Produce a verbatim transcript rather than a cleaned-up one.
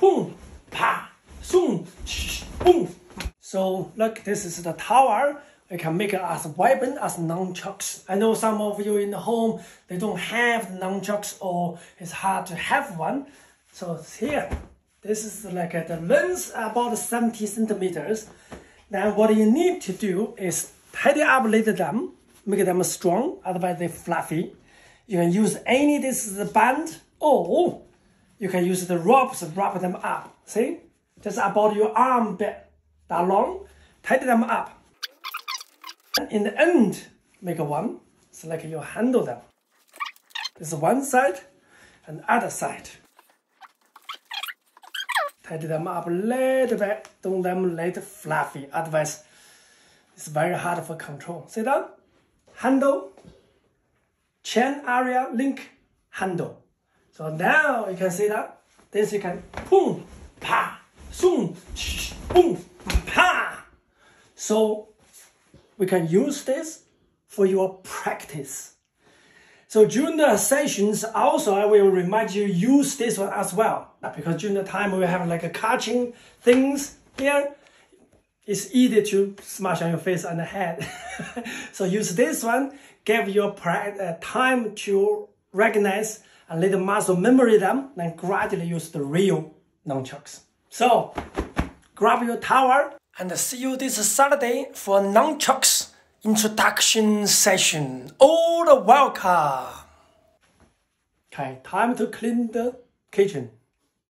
boom, pa, zoom, boom. So look, this is the tower. We can make it as a weapon, as nunchucks. I know some of you in the home, they don't have nunchucks or it's hard to have one. So it's here. This is like a, the lens about seventy centimeters. Now what you need to do is tidy up later them, make them strong, otherwise they're fluffy. You can use any this band or you can use the ropes to wrap them up. See? Just about your arm bit that long, tidy them up. In the end, make one, so like you handle them. This is one side and other side. Tidy them up a little bit, don't let them let fluffy, otherwise it's very hard for control. See that? Handle, chain area, link, handle. So now you can see that. This you can boom, pa, zoom, boom, pa. So we can use this for your practice. So during the sessions also, I will remind you, use this one as well. Because during the time we have like a catching things here, it's easy to smash on your face and the head. So use this one, give your time to recognize and let the muscle memory them, then gradually use the real nunchucks. So grab your towel, and see you this Saturday for nunchucks introduction session. All the welcome. Okay, time to clean the kitchen.